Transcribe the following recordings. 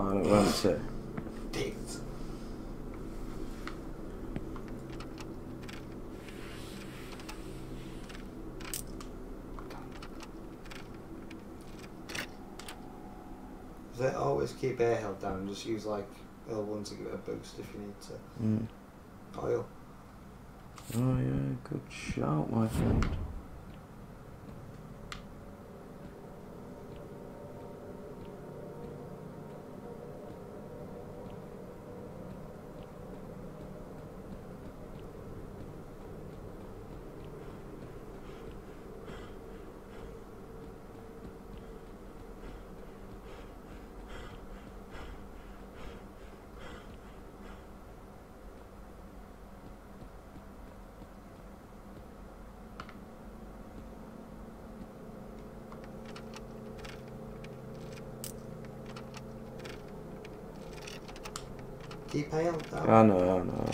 one sec. They always keep air held down, just use like L1 to give it a boost if you need to. Oil. Oh yeah, good shout my friend. Keep held down. I know, I know.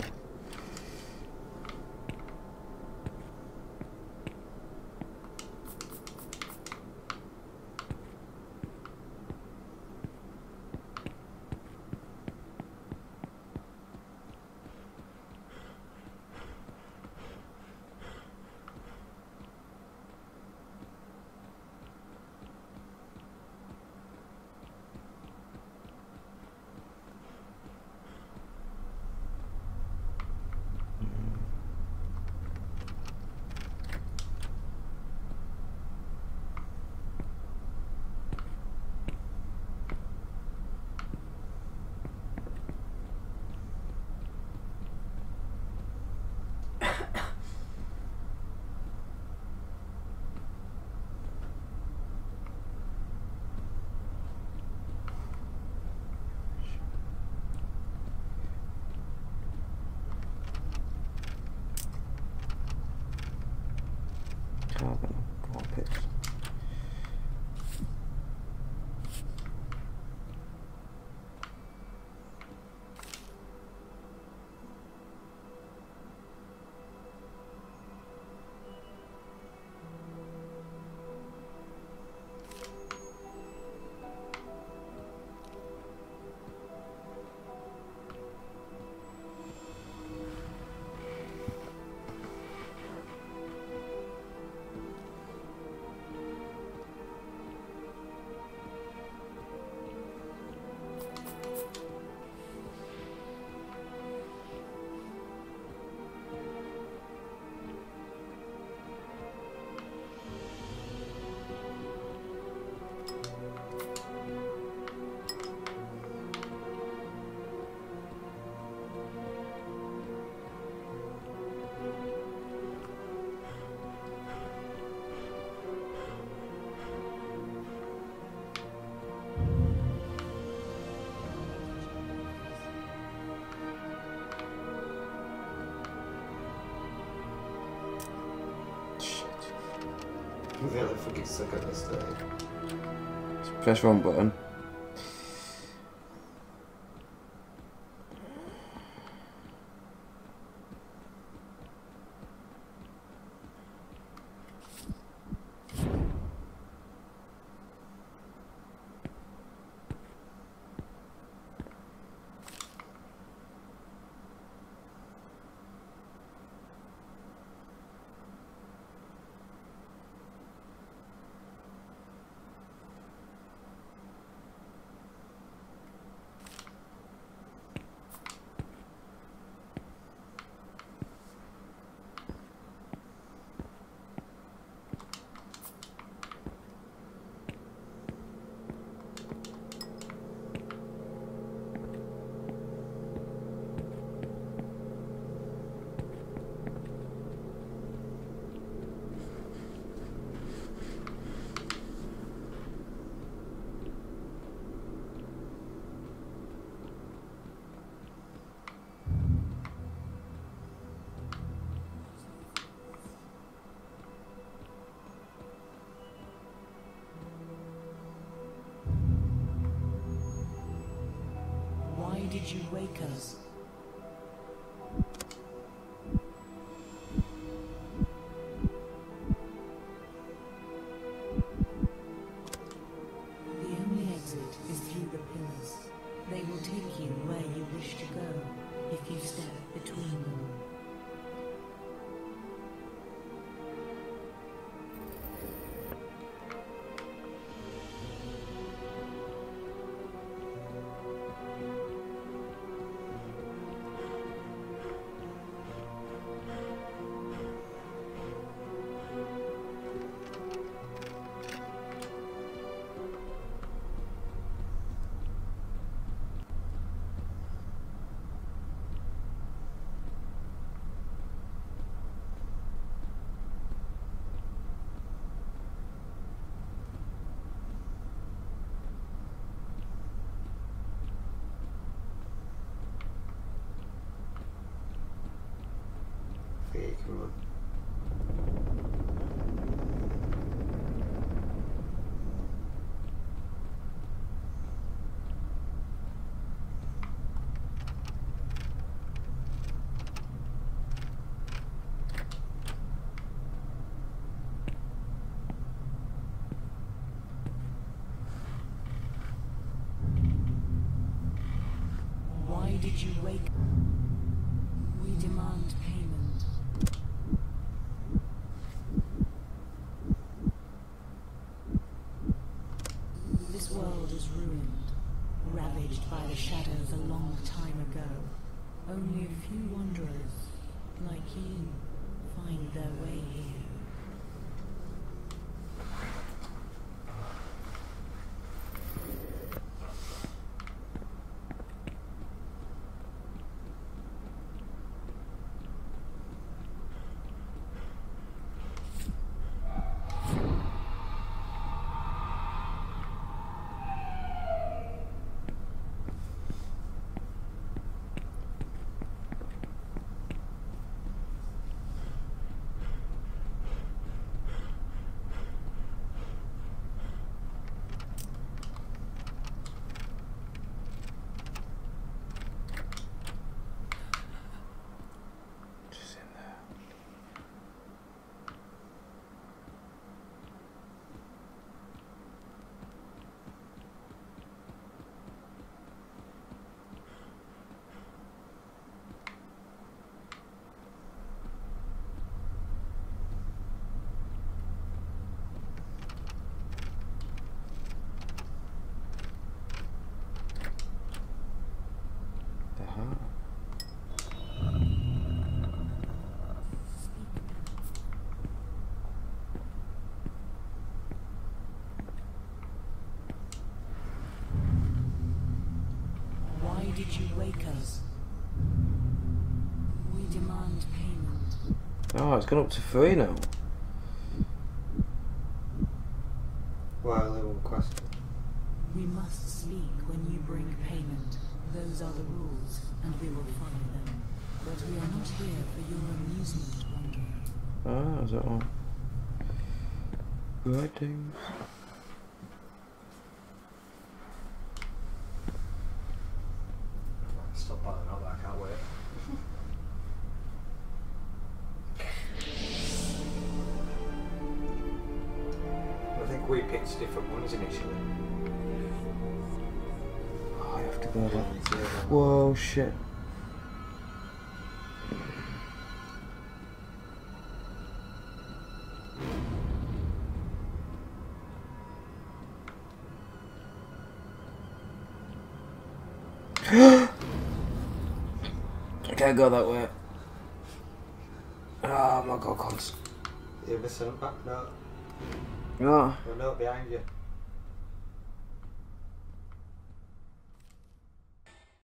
I really fucking suck at this thing. Just press one button. Did you wake us? The only exit is through the pillars. take you where you wish to go if you step between them. Why did you wake up? We demand payment. This world is ruined, ravaged by the shadows a long time ago. Only a few wanderers, like you, find their way here. Why did you wake us? We demand payment. Oh, it's gone up to 3 now. Wow, they won't question. We must speak when you bring payment. Those are the rules, and we will follow them. But we are not here for your amusement, Wanderer. Ah, is that all? Writing. Different ones initially. Oh, I have to go level 0. Whoa, shit. I can't go that way. Oh my god, cons. You're missing a back note. No. There's a note behind you.